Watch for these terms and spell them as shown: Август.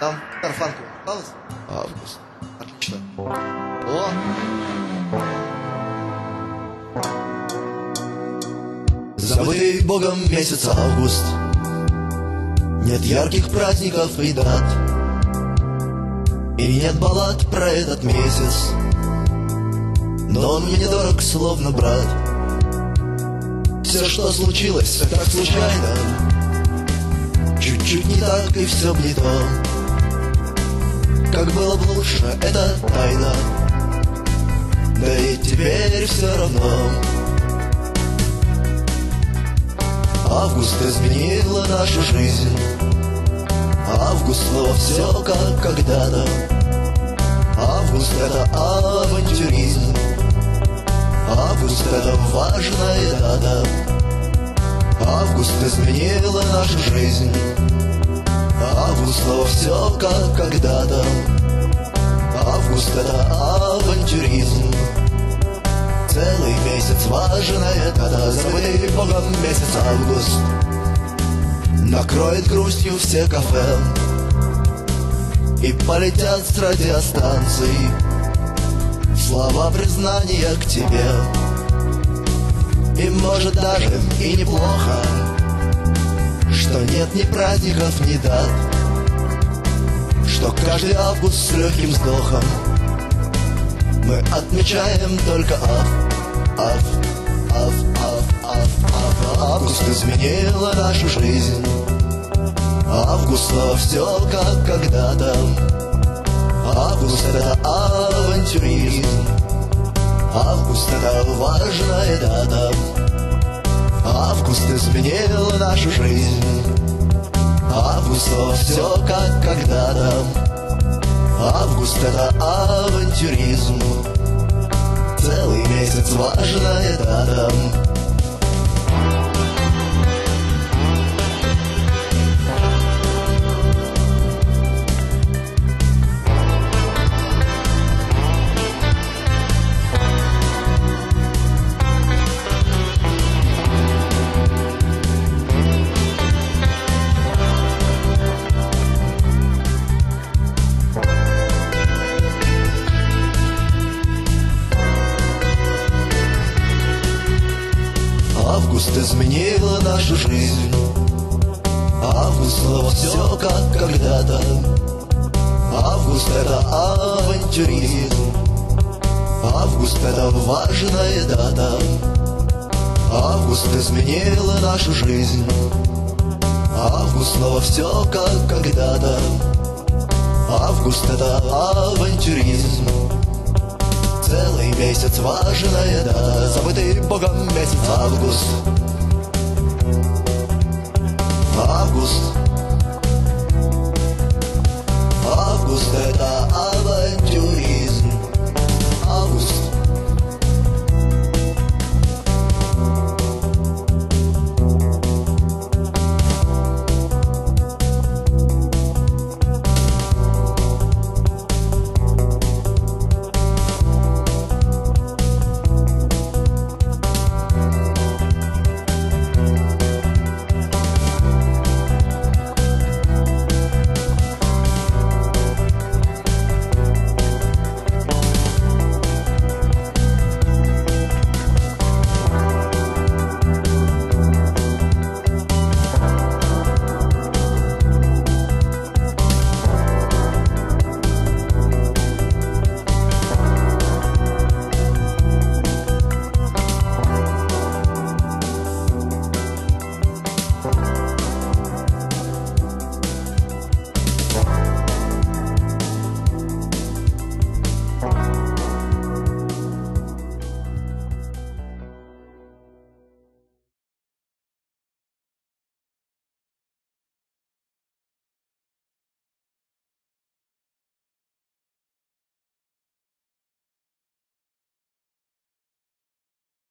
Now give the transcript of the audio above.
Там Карфанкл осталось? Август. Отлично. О! Забытый Богом месяц август. Нет ярких праздников и дат, и нет баллад про этот месяц, но он мне дорог, словно брат. Все, что случилось, так случайно, чуть-чуть не так, и все не то. Как было бы лучше, это тайна, да и теперь все равно. Август изменила нашу жизнь, август снова все как когда-то. Август — это авантюризм, август — это важная дата. Август изменила нашу жизнь, август снова все как когда-то. Август — это авантюризм, целый месяц важная дата. Забытый Богом месяц август накроет грустью все кафе, и полетят с радиостанций слова признания к тебе. И может даже и неплохо, что нет ни праздников, ни дат, что каждый август с легким вздохом мы отмечаем только Август изменила нашу жизнь, август снова все как когда-то. Август — это авантюризм, август — это важная дата. Август изменила нашу жизнь, август снова все как когда-то. Август — это авантюризм, целый месяц важная дата. Август изменила нашу жизнь, август снова все как когда-то. Август — это авантюризм, август — это важная дата. Август изменила нашу жизнь, август снова все как когда-то. Август — это авантюризм, целый месяц важная дата. Забытый Богом месяц август. Август — это август.